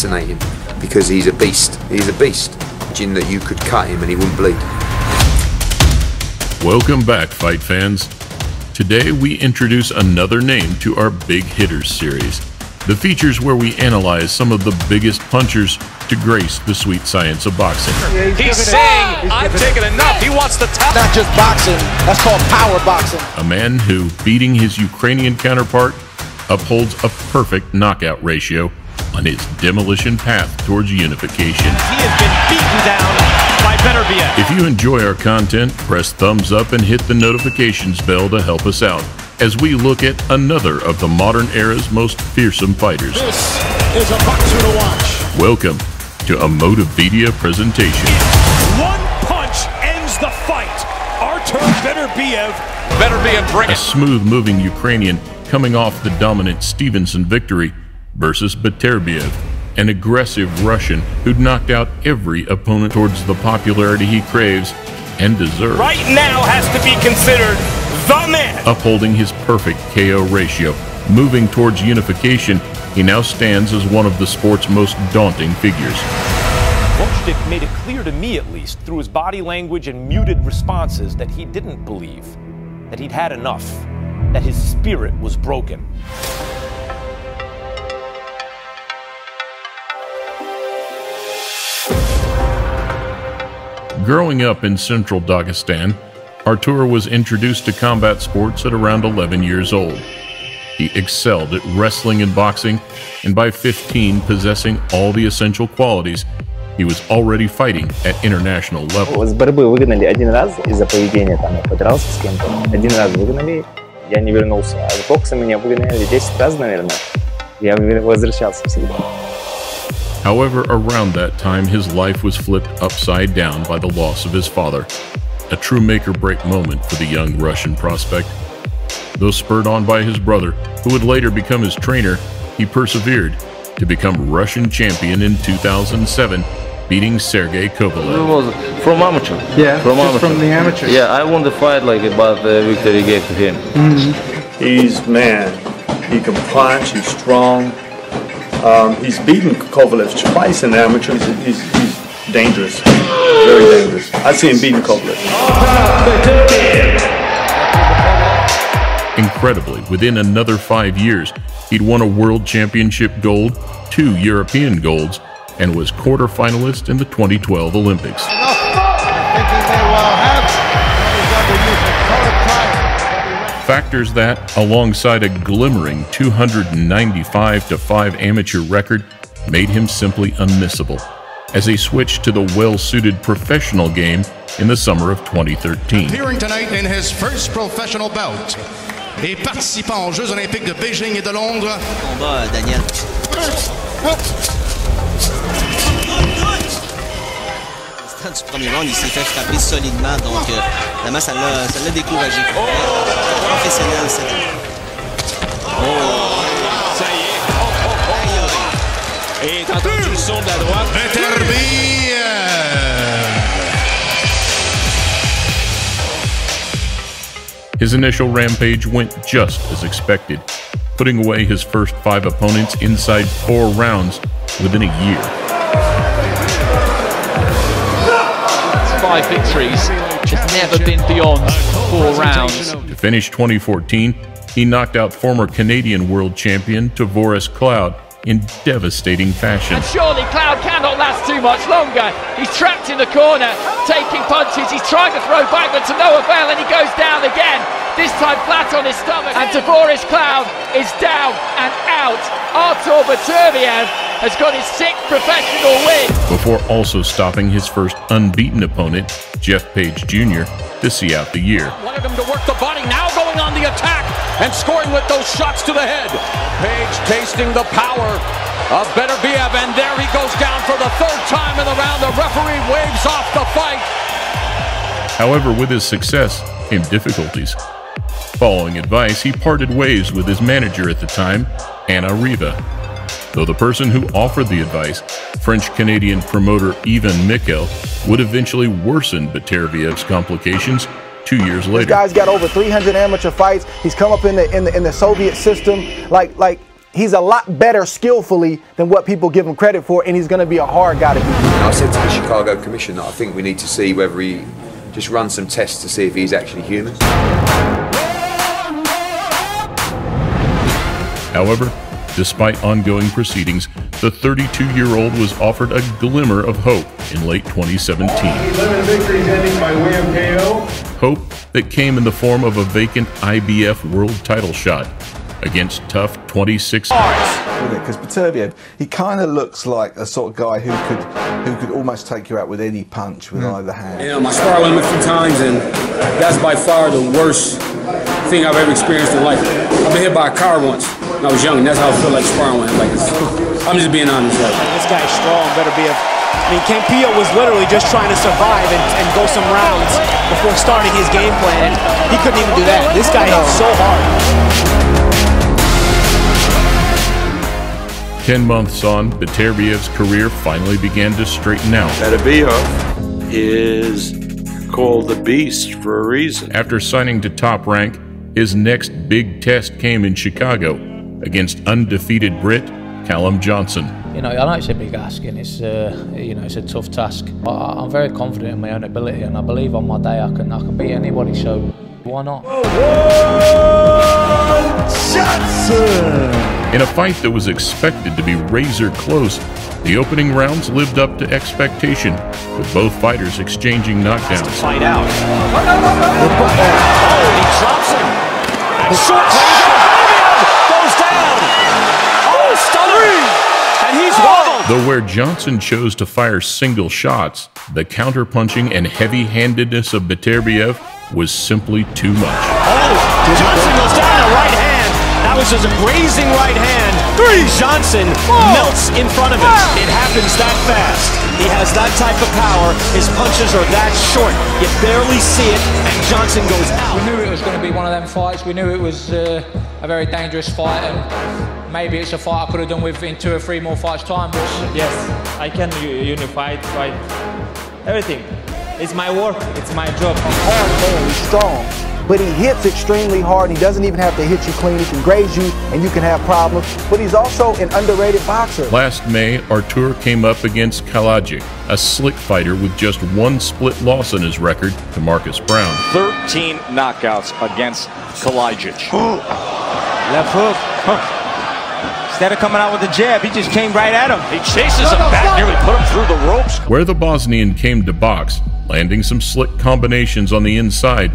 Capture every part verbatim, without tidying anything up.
fascinating because he's a beast. He's a beast. Imagine that you could cut him and he wouldn't bleed. Welcome back, fight fans. Today we introduce another name to our Big Hitters series, the features where we analyze some of the biggest punchers to grace the sweet science of boxing. Yeah, he's he's saying, he's I've taken it. enough, he wants the top. Not just boxing, that's called power boxing. A man who, beating his Ukrainian counterpart, upholds a perfect knockout ratio on his demolition path towards unification. He has been beaten down by Beterbiev. If you enjoy our content, press thumbs up and hit the notifications bell to help us out as we look at another of the modern era's most fearsome fighters. This is a boxer to watch. Welcome to a Motivedia presentation. One punch ends the fight. Artur Beterbiev. Beterbiev bring it. A smooth-moving Ukrainian coming off the dominant Stevenson victory versus Beterbiev, an aggressive Russian who'd knocked out every opponent towards the popularity he craves and deserves. Right now has to be considered the man. Upholding his perfect K O ratio, moving towards unification, he now stands as one of the sport's most daunting figures. Volchnik made it clear to me, at least, through his body language and muted responses, that he didn't believe, that he'd had enough, that his spirit was broken. Growing up in central Dagestan, Artur was introduced to combat sports at around eleven years old. He excelled at wrestling and boxing, and by fifteen, possessing all the essential qualities, he was already fighting at international level. С борьбы выгнали один раз из-за поведения, там я подрался с кем-то. Один раз выгнали, я не вернулся. А с бокса меня выгнали десять раз, наверное. Я возвращался всегда. However, around that time, his life was flipped upside down by the loss of his father, a true make-or-break moment for the young Russian prospect. Though spurred on by his brother, who would later become his trainer, he persevered to become Russian champion in two thousand seven, beating Sergei Kovalev. It was from amateur. Yeah, from, amateur. from the amateur. Yeah, I won the fight, like, about the victory gave to him. Mm-hmm. He's man. He can punch, he's strong. Um, he's beaten Kovalev twice in the amateur. He's, he's, he's dangerous, very dangerous. I've seen beating Kovalev. Incredibly, within another five years, he'd won a World Championship gold, two European golds, and was quarterfinalist in the twenty twelve Olympics. Factors that, alongside a glimmering two hundred ninety-five to five amateur record, made him simply unmissable as he switched to the well-suited professional game in the summer of twenty thirteen. Appearing tonight in his first professional bout, et participant aux Jeux Olympiques de Beijing et de Londres. Combat, Daniel. Du premier round, il s'est fait frapper solidement, donc euh, vraiment ça l'a découragé. Oh! Professionnel, c'est oh! Ça y est! Oh, oh, oh! Et t'entends le son de la droite. Beterbiev! His initial rampage went just as expected, putting away his first five opponents inside four rounds within a year. Five victories, has never been beyond four rounds. To finish twenty fourteen, he knocked out former Canadian world champion Tavoris Cloud in devastating fashion. And surely Cloud cannot last too much longer. He's trapped in the corner, taking punches. He's trying to throw back, but to no avail, and he goes down again. This time flat on his stomach, and Tavoris Cloud is down and out. Artur Beterbiev has got his sixth professional win. Before also stopping his first unbeaten opponent, Jeff Page Junior, to see out the year. Wanted him to work the body, now going on the attack and scoring with those shots to the head. Page tasting the power of Beterbiev, and there he goes down for the third time in the round. The referee waves off the fight. However, with his success came difficulties. Following advice, he parted ways with his manager at the time, Anna Riva. Though the person who offered the advice, French-Canadian promoter Ivan Mikkel, would eventually worsen Beterbiev's complications two years later. This guy's got over three hundred amateur fights. He's come up in the in the, in the Soviet system. Like like he's a lot better skillfully than what people give him credit for, and he's going to be a hard guy to beat. I said to the Chicago Commission that I think we need to see whether he just runs some tests to see if he's actually human. However, despite ongoing proceedings, the thirty-two-year-old was offered a glimmer of hope in late twenty seventeen. eleven victories ending by way of K O. Hope that came in the form of a vacant I B F world title shot against tough twenty-six. Because Beterbiev, he kind of looks like a sort of guy who could who could almost take you out with any punch with mm. either hand. You know, my sparring went a few times, and that's by far the worst thing I've ever experienced in life. I've been hit by a car once when I was young, and that's how I feel like sparring went. Like, I'm just being honest. Like. This guy's strong, Beterbiev. I mean, Campillo was literally just trying to survive and, and go some rounds before starting his game plan, and he couldn't even do that. This guy hit so hard. Ten months on, Beterbiev's career finally began to straighten out. Beterbiev is called the Beast for a reason. After signing to Top Rank, his next big test came in Chicago against undefeated Brit Callum Johnson. You know, I know it's a big ask, and it's uh, you know, it's a tough task. But I'm very confident in my own ability, and I believe on my day I can I can beat anybody. So why not? Johnson. In a fight that was expected to be razor close, the opening rounds lived up to expectation, with both fighters exchanging knockdowns. To fight out. Oh, he drops him. Short range, goes down. Oh, stunning! And he's wobbled. Though where Johnson chose to fire single shots, the counterpunching and heavy-handedness of Beterbiev was simply too much. Oh, Johnson goes down, a right hand. That was his grazing right hand. Three. Johnson Whoa. melts in front of him. Ah. It happens that fast. He has that type of power. His punches are that short. You barely see it, and Johnson goes out. We knew it was going to be one of them fights. We knew it was uh, a very dangerous fight, and maybe it's a fight I could have done with in two or three more fights' time. But yes, I can unify, fight, everything. It's my work. It's my job. I'm hard, very strong. But he hits extremely hard, and he doesn't even have to hit you clean. He can graze you, and you can have problems. But he's also an underrated boxer. Last May, Artur came up against Kalajdzic, a slick fighter with just one split loss in his record to Marcus Brown. thirteen knockouts against Kalajdzic. Left hook. Huh. Instead of coming out with a jab, he just came right at him. He chases no, him no, back, no. nearly put him through the ropes. Where the Bosnian came to box, landing some slick combinations on the inside,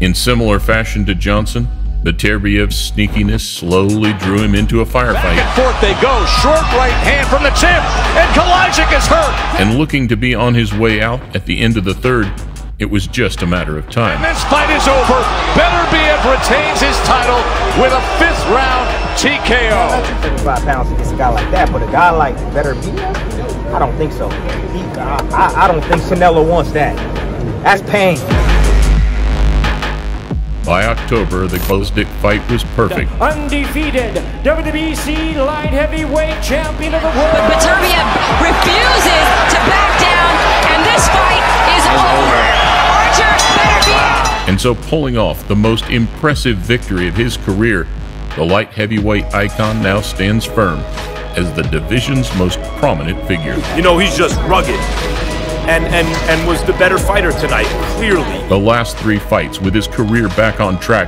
in similar fashion to Johnson, Beterbiev's sneakiness slowly drew him into a firefight. Back and forth they go, short right hand from the champ, and Kalajdzic is hurt. And looking to be on his way out at the end of the third, it was just a matter of time. And this fight is over. Beterbiev retains his title with a fifth round T K O. thirty-five pounds against a guy like that, but a guy like Beterbiev, I don't think so. He, I, I don't think Sinella wants that. That's pain. By October, the Kalajdzic fight was perfect. Undefeated W B C Light Heavyweight Champion of the World. But Beterbiev refuses to back down, and this fight is over. Artur Beterbiev. And so, pulling off the most impressive victory of his career, the light heavyweight icon now stands firm as the division's most prominent figure. You know, he's just rugged. And, and, and was the better fighter tonight, clearly. The last three fights with his career back on track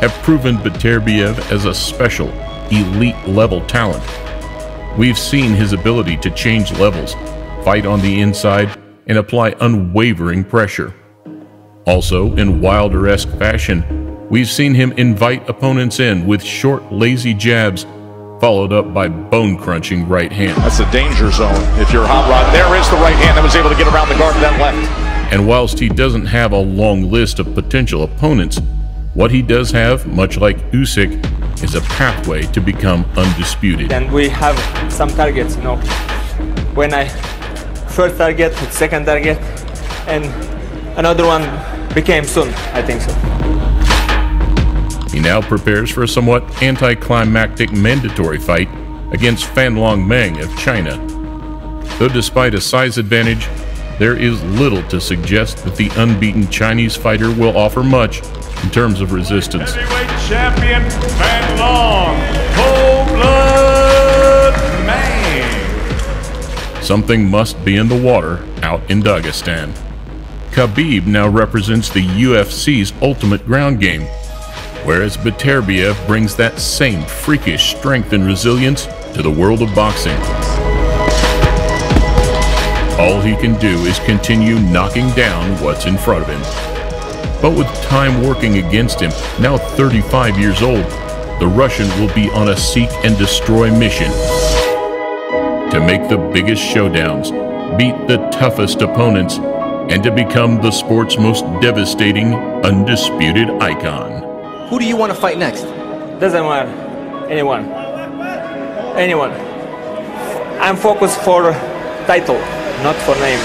have proven Beterbiev as a special, elite-level talent. We've seen his ability to change levels, fight on the inside, and apply unwavering pressure. Also, in Wilder-esque fashion, we've seen him invite opponents in with short, lazy jabs, followed up by bone-crunching right hand. That's the danger zone. If you're hot rod, there is the right hand that was able to get around the guard of that left. And whilst he doesn't have a long list of potential opponents, what he does have, much like Usyk, is a pathway to become undisputed. And we have some targets, you know. When I first target, second target, and another one became soon, I think so. He now prepares for a somewhat anticlimactic mandatory fight against Fanlong Meng of China. Though despite a size advantage, there is little to suggest that the unbeaten Chinese fighter will offer much in terms of resistance. Heavyweight champion Fanlong, cold blood. Something must be in the water out in Dagestan. Khabib now represents the U F C's ultimate ground game, whereas Beterbiev brings that same freakish strength and resilience to the world of boxing. All he can do is continue knocking down what's in front of him. But with time working against him, now thirty-five years old, the Russian will be on a seek and destroy mission to make the biggest showdowns, beat the toughest opponents, and to become the sport's most devastating, undisputed icon. Who do you want to fight next? Doesn't matter. Anyone. Anyone. I'm focused for title, not for name,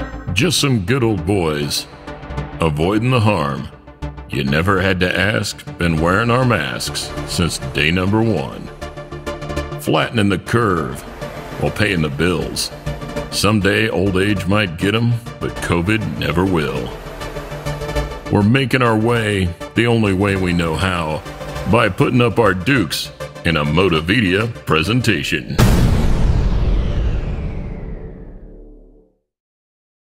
you know? Just some good old boys, avoiding the harm. You never had to ask, been wearing our masks since day number one. Flattening the curve while paying the bills. Someday old age might get them, but COVID never will. We're making our way the only way we know how, by putting up our dukes in a Motivedia presentation.